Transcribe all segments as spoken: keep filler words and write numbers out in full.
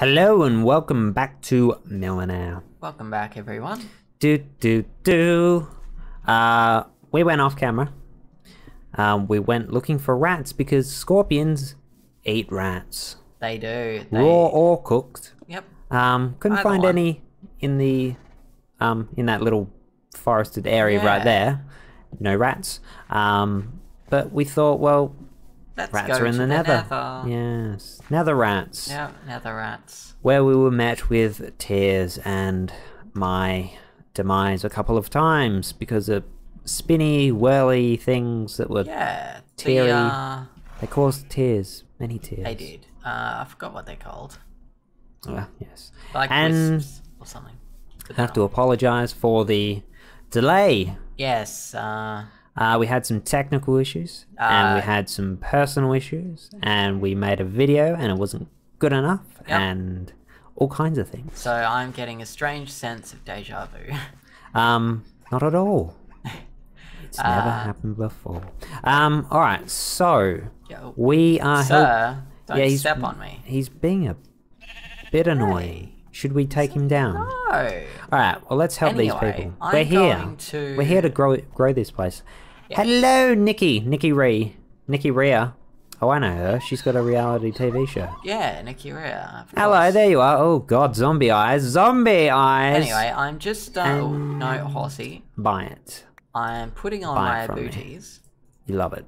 Hello and welcome back to Millénaire. Welcome back, everyone. Do do do. Uh, we went off camera. Um, we went looking for rats because scorpions eat rats. They do. They... Raw or cooked. Yep. Um, couldn't find one. any in the um in that little forested area yeah. right there. No rats. Um, but we thought, well. Let's rats go are in the, the nether. nether. Yes, nether rats. Yeah, nether rats. Where we were met with tears and my demise a couple of times because of spinny, whirly things that were yeah, teary. The, uh... They caused tears, many tears. They did. Uh, I forgot what they're called. Oh, yes. Like and wisps or something. But I have to apologise for the delay. Yes. Uh... Uh, we had some technical issues, uh, and we had some personal issues, and we made a video and it wasn't good enough, yep. and all kinds of things. So I'm getting a strange sense of deja vu. Um, not at all. It's uh, never happened before. Um, alright, so, yo, we are... Sir, don't yeah, step on me. He's being a bit annoying. Hey. Should we take him down? No. Alright, well let's help anyway, these people. I'm We're here. Going to... We're here to grow grow this place. Yeah. Hello, Nikki. Nikki Rhea. Nikki Rhea. Oh, I know her. She's got a reality T V show. Yeah, Nikki Rhea. Hello, there you are. Oh, God, zombie eyes. Zombie eyes! Anyway, I'm just... Uh, and... No, horsey. Buy it. I'm putting on buy my booties. Me. You love it.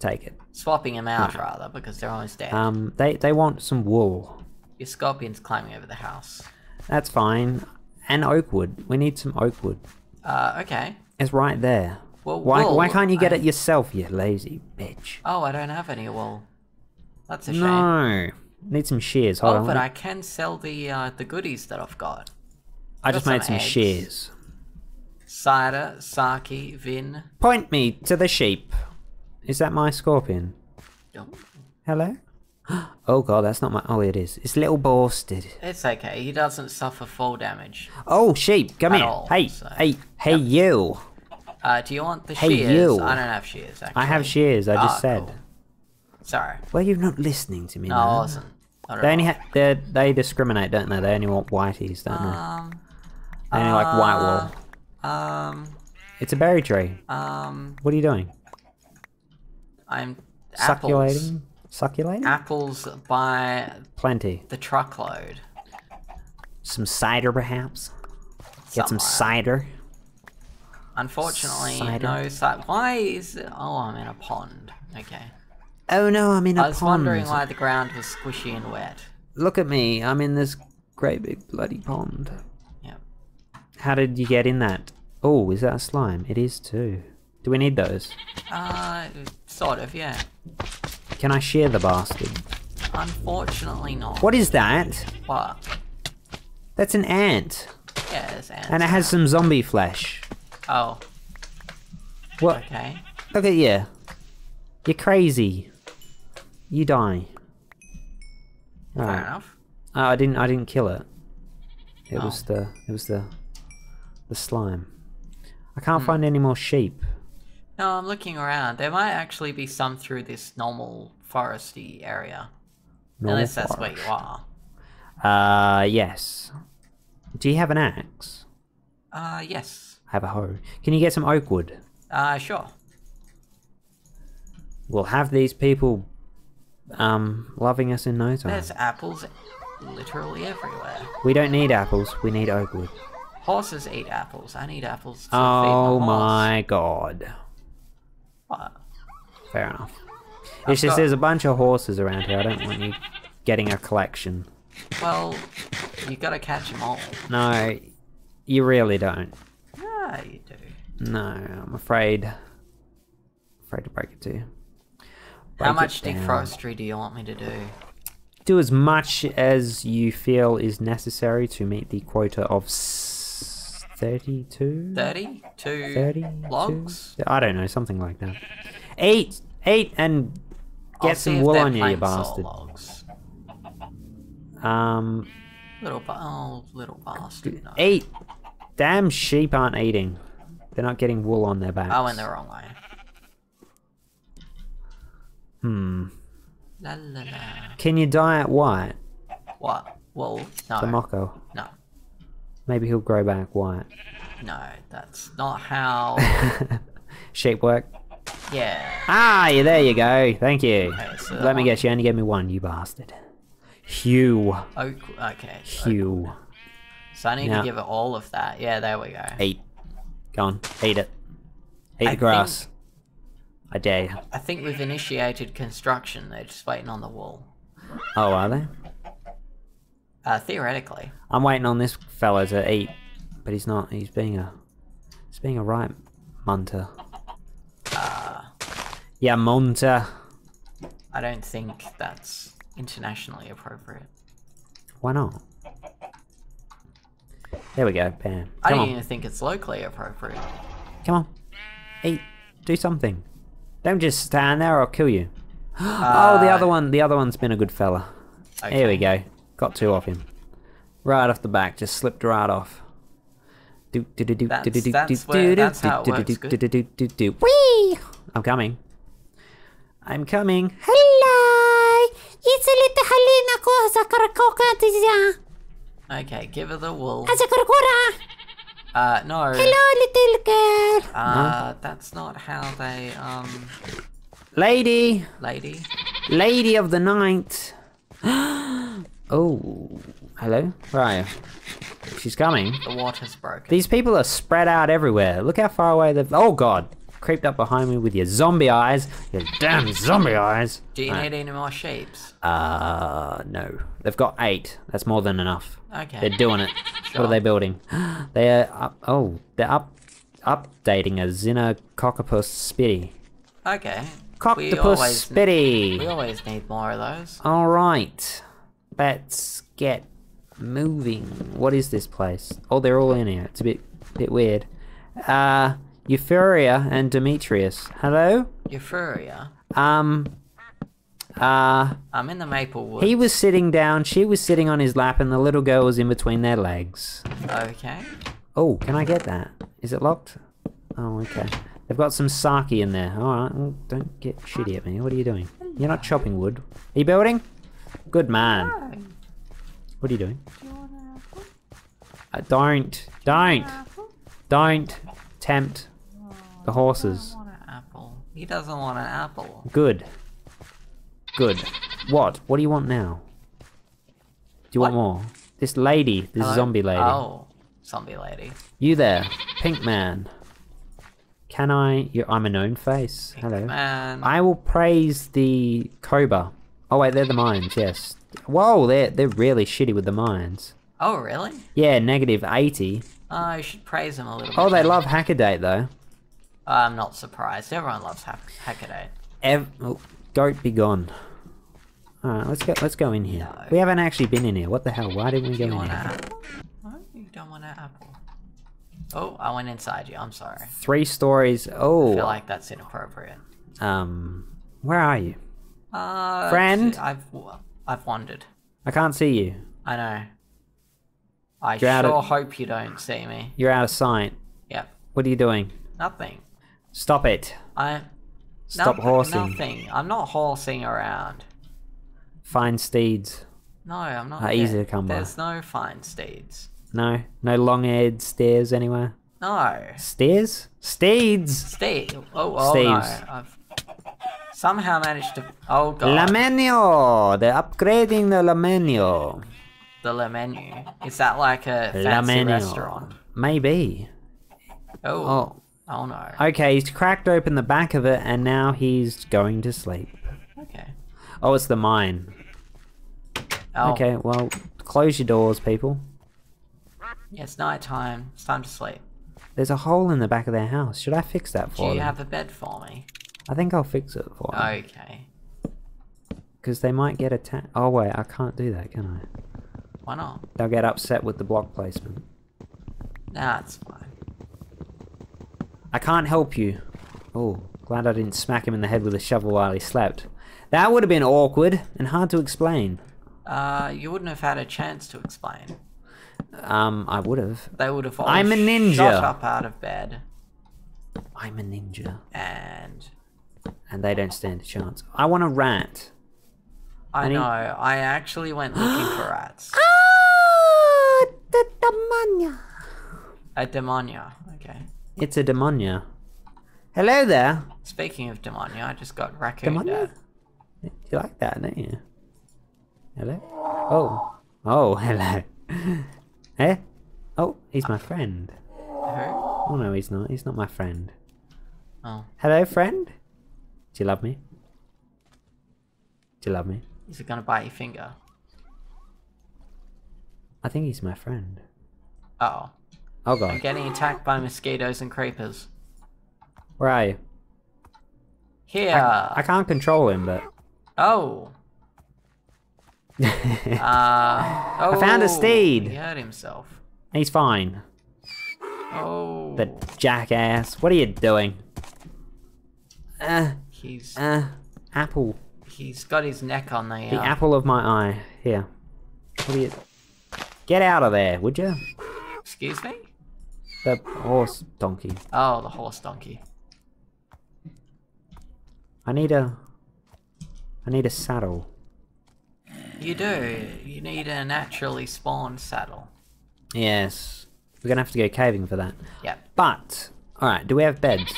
Take it. Swapping them out, no. rather, because they're almost dead. Um, they, they want some wool. Your scorpion's climbing over the house. That's fine. And oak wood. We need some oak wood. Uh, okay. It's right there. Well, why, wool, why can't you get I... it yourself, you lazy bitch? Oh, I don't have any wool. That's a shame. No. Need some shears. Hold oh, on. Oh, but I can sell the uh, the goodies that I've got. I just made some shears. Cider, sake, vin. Point me to the sheep. Is that my scorpion? Oh. Hello? Oh god, that's not my... Oh, it is. It's little boasted. It's okay. He doesn't suffer fall damage. Oh, sheep, come here. All, hey, so. hey, hey, yep. you. Uh, do you want the hey, shears? You. I don't have shears, actually. I have shears, I oh, just said. Cool. Sorry. Well, you're not listening to me, no, man. I wasn't. Not they, only ha they discriminate, don't they? They only want whiteies, don't um, they? They only uh, like white wool. Um, it's a berry tree. Um, what are you doing? I'm... Succulating? Apples. Succulent? Apples by... Plenty. The truckload. Some cider, perhaps? Somewhere. Get some cider. Unfortunately, cider. no cider. Why is... It... Oh, I'm in a pond. Okay. Oh, no, I'm in a pond. I was pond. wondering why the ground was squishy and wet. Look at me. I'm in this great big bloody pond. Yep. How did you get in that? Oh, is that a slime? It is, too. Do we need those? Uh, sort of, yeah. Can I shear the bastard? Unfortunately not. What is that? What? That's an ant. Yeah, there's ants. And it has some zombie flesh. Oh. What? Okay. Look at you. You're crazy. You die. Fair right. enough. Oh, I didn't I didn't kill it. It oh. was the it was the the slime. I can't hmm. find any more sheep. No, I'm looking around. There might actually be some through this normal foresty area. Normal Unless that's forest. where you are. Uh, yes. Do you have an axe? Uh, yes. I have a hoe. Can you get some oak wood? Uh, sure. We'll have these people, um, loving us in no time. There's apples literally everywhere. We don't need apples, we need oak wood. Horses eat apples. I need apples to feed my horse. Oh my god. What? Fair enough. I've it's just got... there's a bunch of horses around here. I don't want you getting a collection. Well, you gotta catch them all. No, you really don't. Yeah, you do. No, I'm afraid. Afraid to break it to you. Break How much deforestry do you want me to do? Do as much as you feel is necessary to meet the quota of thirty-two? thirty-two logs? I don't know, something like that. Eat! Eat and get some wool on you, you bastard. Logs. Um... Little ba oh, little bastard. No. Eat! Damn sheep aren't eating. They're not getting wool on their backs. Oh, in the wrong way. Hmm. La, la, la. Can you dye it white? What? Well, no. The Mocco. No. Maybe he'll grow back white. No, that's not how... Sheep work? Yeah. Ah, yeah, there you go. Thank you. Okay, so Let me one. guess, you only gave me one, you bastard. Hue. Oak, okay. Hue. Oak. So I need now. to give it all of that. Yeah, there we go. Eat. Go on, eat it. Eat I the grass. Think, I dare you. I think we've initiated construction. They're just waiting on the wall. Oh, are they? Uh, theoretically. I'm waiting on this fella to eat, but he's not. He's being a, he's being a right munter. Uh, yeah, munter. I don't think that's internationally appropriate. Why not? There we go. Bam. Come I don't on. even think it's locally appropriate. Come on, eat. Do something. Don't just stand there, or I'll kill you. Uh, oh, the other one. The other one's been a good fella. Okay. Here we go. Got two off him. Right off the back, just slipped right off. Do do do do do do do do do do do Wee! I'm coming. I'm coming. Hello! It's a little Helena Kosa. Okay, give her the wool. Uh no. Hello, little girl. Uh no? That's not how they um Lady Lady Lady of the Night. Oh, hello? Where are you? She's coming. The water's broken. These people are spread out everywhere. Look how far away they've... Oh, God. Creeped up behind me with your zombie eyes. Your damn zombie eyes. Do you All need right. any more shapes? Uh, no. They've got eight. That's more than enough. Okay. They're doing it. Sure. What are they building? They're up... Oh, they're up... Updating a Xenococcopus spitty. Okay. Coctopus spitty. We always need more of those. All right. Let's get moving. What is this place? Oh, they're all in here. It's a bit bit weird. Uh, Euphoria and Demetrius. Hello? Euphoria? Um, uh... I'm in the maple woods. He was sitting down, she was sitting on his lap, and the little girl was in between their legs. Okay. Oh, can I get that? Is it locked? Oh, okay. They've got some sake in there. Alright, well, don't get shitty at me. What are you doing? You're not chopping wood. Are you building? Good man. No. What are you doing? Do you want an apple? Uh, don't. Do don't. Don't tempt oh, the horses. I don't want an apple. He doesn't want an apple. Good. Good. What? What do you want now? Do you what? want more? This lady. This Hello? zombie lady. Oh. Zombie lady. You there. Pink man. Can I... You're, I'm a known face. Pink Hello. man. I will praise the cobra. Oh wait, they're the mines, yes. Whoa, they're, they're really shitty with the mines. Oh, really? Yeah, negative eighty. Oh, you should praise them a little bit. Oh, they love Hackerdate, though. Uh, I'm not surprised. Everyone loves ha Hackerdate. Ev oh, goat be gone. Alright, let's go, let's go in here. No. We haven't actually been in here. What the hell? Why didn't we go you in here? Apple? No, you don't want an apple. Oh, I went inside you. I'm sorry. Three stories. Oh. I feel like that's inappropriate. Um, where are you? Uh, Friend, I've I've wandered. I can't see you. I know. I You're sure of, hope you don't see me. You're out of sight. Yep. What are you doing? Nothing. Stop it. I. Stop nothing, horsing. Nothing. I'm not horsing around. Fine steeds. No, I'm not. Are easy to come by. There's no fine steeds. No, no long-haired stairs anywhere. No. Stairs? Steeds. Steeds. Oh, oh Steves. no. I've Somehow managed to... Oh god. La menu! They're upgrading the La menu. The La menu? Is that like a fancy restaurant? Maybe. Oh. oh. Oh no. Okay, he's cracked open the back of it and now he's going to sleep. Okay. Oh, it's the mine. Oh. Okay, well, close your doors, people. Yeah, it's night time. It's time to sleep. There's a hole in the back of their house. Should I fix that for them? Do you have a bed for me? I think I'll fix it for them. Okay. Because they might get attacked. Oh wait, I can't do that, can I? Why not? They'll get upset with the block placement. Nah, it's fine. I can't help you. Oh, glad I didn't smack him in the head with a shovel while he slept. That would have been awkward and hard to explain. Uh, you wouldn't have had a chance to explain. Um, I would have. They would have all I'm a ninja. Shot up out of bed. I'm a ninja. And... And they don't stand a chance. I want a rat. I, I need... know. I actually went looking for rats. demonia. A demonia, okay. It's a demonia. Hello there. Speaking of demonia, I just got raccoon death. You like that, don't you? Hello? Oh. Oh, hello. Eh? Oh, he's my friend. Hello? Oh no, he's not. He's not my friend. Oh. Hello, friend? Do you love me? Do you love me? Is it gonna bite your finger? I think he's my friend. Uh oh. Oh god. I'm getting attacked by mosquitoes and creepers. Where are you? Here! I, I can't control him, but... Oh! uh, oh! I found a steed! He hurt himself. He's fine. Oh! The jackass. What are you doing? Uh, he's... Uh, apple. He's got his neck on the... Uh, the apple of my eye. Here. What are you... Get out of there, would you? Excuse me? The horse donkey. Oh, the horse donkey. I need a... I need a saddle. You do. You need a naturally spawned saddle. Yes. We're gonna have to go caving for that. Yeah. But, alright, do we have beds?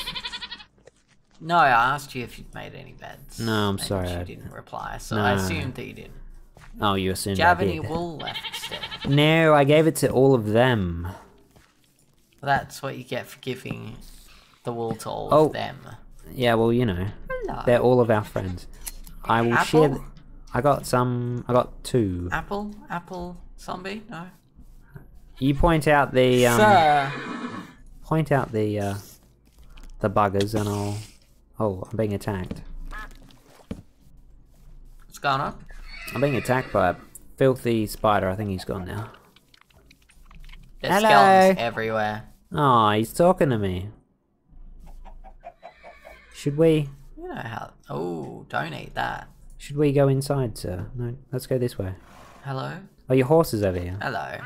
No, I asked you if you'd made any beds. No, I'm and sorry. You didn't reply, so no. I assumed that you didn't. Oh, you assumed that. Do you have any wool left still? No, I gave it to all of them. That's what you get for giving the wool to all oh. of them. Yeah, well, you know. Hello. They're all of our friends. I will apple? share... I got some... I got two. Apple? Apple? Zombie? No. You point out the... Um, Sir! Point out the... Uh, the buggers and I'll... Oh, I'm being attacked. What's going on? I'm being attacked by a filthy spider. I think he's gone now. There's Hello. skeletons everywhere. Oh, he's talking to me. Should we? You know how. Oh, don't eat that. Should we go inside, sir? No, let's go this way. Hello. Oh, your horse is over here. Hello.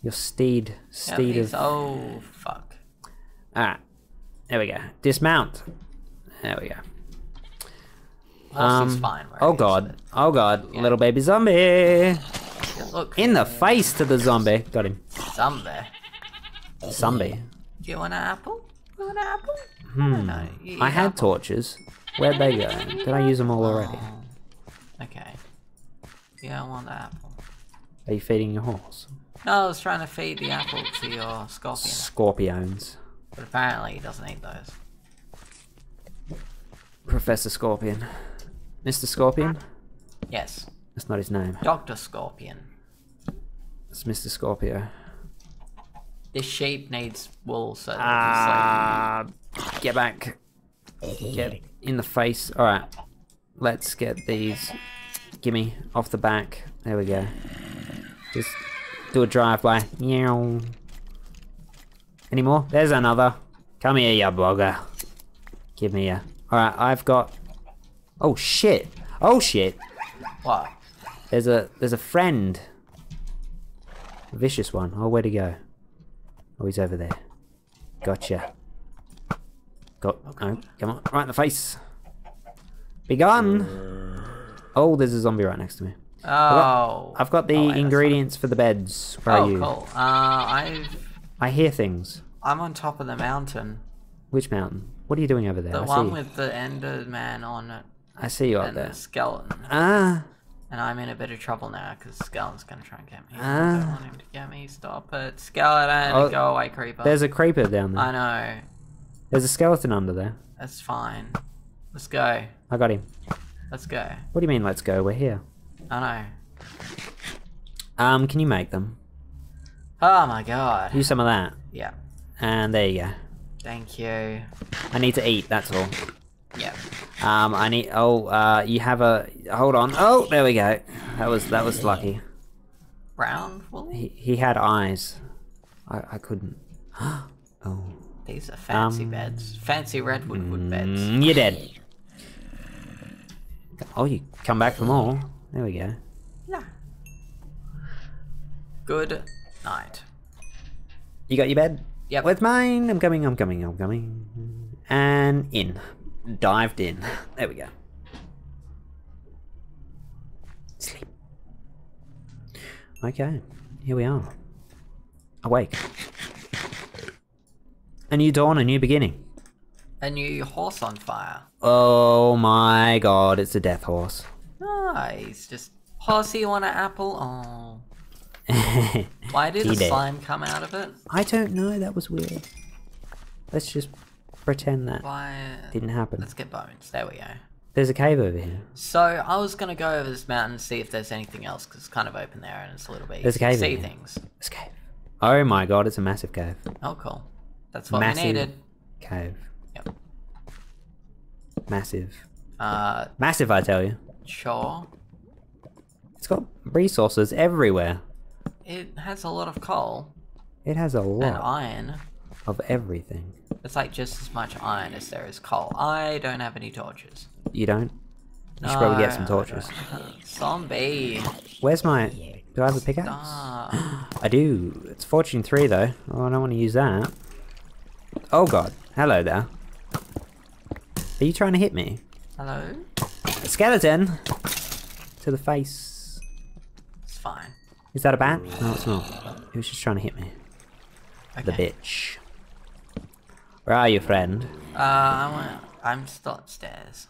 Your steed, steed yeah, of. Oh fuck. Alright, there we go. Dismount. There we go. Um, fine, oh god! Oh god! Yeah. Little baby zombie! Look in the face to the zombie. Got him. Zombie. Zombie. Do you want an apple? You want an apple? Hmm. I don't know. You I had apple? torches. Where'd they go? Did I use them all already? Oh. Okay. Yeah, I want the apple. Are you feeding your horse? No, I was trying to feed the apple to your scorpion. Scorpions. But apparently he doesn't eat those. Professor Scorpion. Mister Scorpion? Yes. That's not his name. Doctor Scorpion. That's Mister Scorpio. This sheep needs wool, so... Ah, uh, so... get back. Get in the face. Alright. Let's get these. Gimme. Off the back. There we go. Just do a drive-by. Any more? There's another. Come here, you bugger. Give me a... Alright, I've got... Oh shit! Oh shit! What? There's a there's a friend. A vicious one. Oh, where'd he go? Oh, he's over there. Gotcha. Got. Okay. Oh, come on, right in the face. Be gone! Oh, there's a zombie right next to me. Oh. I've got, I've got the oh, wait, ingredients for the beds. Where oh, are you? Cool. Uh, I've. I hear things. I'm on top of the mountain. Which mountain? What are you doing over there? The I one see with the Enderman on it. I see you up there. The skeleton. Ah. And I'm in a bit of trouble now because the skeleton's gonna try and get me. Ah. I don't want him to get me. Stop it, skeleton! Oh, go away, creeper. There's a creeper down there. I know. There's a skeleton under there. That's fine. Let's go. I got him. Let's go. What do you mean, let's go? We're here. I know. Um, can you make them? Oh my god. Use some of that. Yeah. And there you go. Thank you. I need to eat. That's all. Yeah. Um, I need. Oh, uh, you have a. Hold on. Oh, there we go. That was that was lucky. Brown wool. He he had eyes. I I couldn't. Oh. These are fancy um, beds. Fancy redwood wood beds. You're dead. Oh, you come back for more. There we go. Yeah. Good night. You got your bed? Yep. With mine. I'm coming. I'm coming. I'm coming. And in. Dived in. There we go. Sleep. Okay, here we are. awake. A new dawn, a new beginning. A new horse on fire. Oh my god, it's a death horse. Nice, just horsey on an apple. Oh. Why did the slime come out of it? I don't know, that was weird. Let's just pretend that Why... didn't happen. Let's get bones, there we go. There's a cave over here. So I was going to go over this mountain and see if there's anything else, because it's kind of open there and it's a little bit easy to see things. There's a cave. Oh my god, it's a massive cave. Oh cool. That's what massive we needed. Cave. Yep. Massive. Uh, massive, I tell you. Sure. It's got resources everywhere. It has a lot of coal. It has a lot. And iron. Of everything. It's like just as much iron as there is coal. I don't have any torches. You don't? You should no, probably get some torches. Zombie! Where's my... Do I have a pickaxe? I do. It's fortune three though. Oh, I don't want to use that. Oh god. Hello there. Are you trying to hit me? Hello? A skeleton! To the face. It's fine. Is that a bat? No, it's not. It was just trying to hit me. Okay. The bitch. Where are you, friend? Uh, I'm, I'm still upstairs.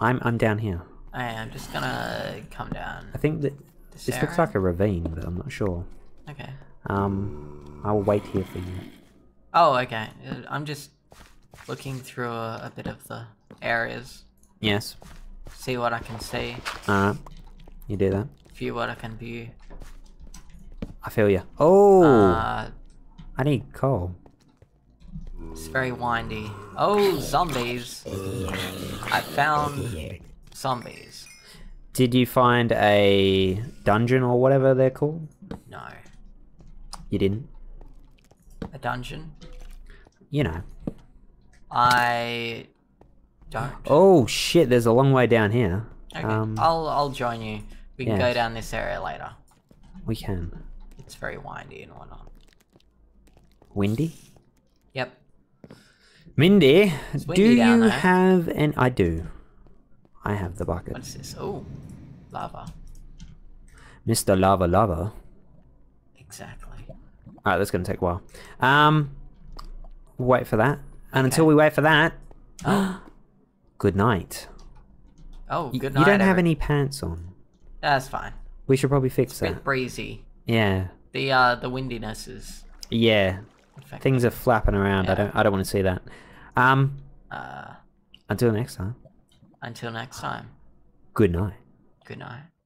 I'm I'm down here. Alright, I'm just gonna come down. I think that this, this looks like a ravine, but I'm not sure. Okay. Um, I'll wait here for you. Oh, okay. I'm just looking through a, a bit of the areas. Yes. See what I can see. Alright. You do that. View what I can view. I feel you. Oh. Uh, I need coal. It's very windy. Oh, zombies. I found zombies. Did you find a dungeon or whatever they're called? No. You didn't? A dungeon? You know. I don't. Oh shit, there's a long way down here. Okay, um, I'll, I'll join you. We can yes. go down this area later. We can. It's very windy and whatnot. Windy? Yep. Mindy, do you have an... I do. I have the bucket. What's this? Oh, lava. Mister Lava Lava. Exactly. Alright, that's going to take a while. Um, wait for that. And okay. until we wait for that... Oh. Good night. Oh, good night. You don't have every... any pants on. That's fine. We should probably fix it's a bit that. breezy. Yeah. The, uh, the windiness is... Yeah. Things are flapping around. Yeah. I don't. I don't want to see that. Um. Uh, until next time. Until next time. Good night. Good night.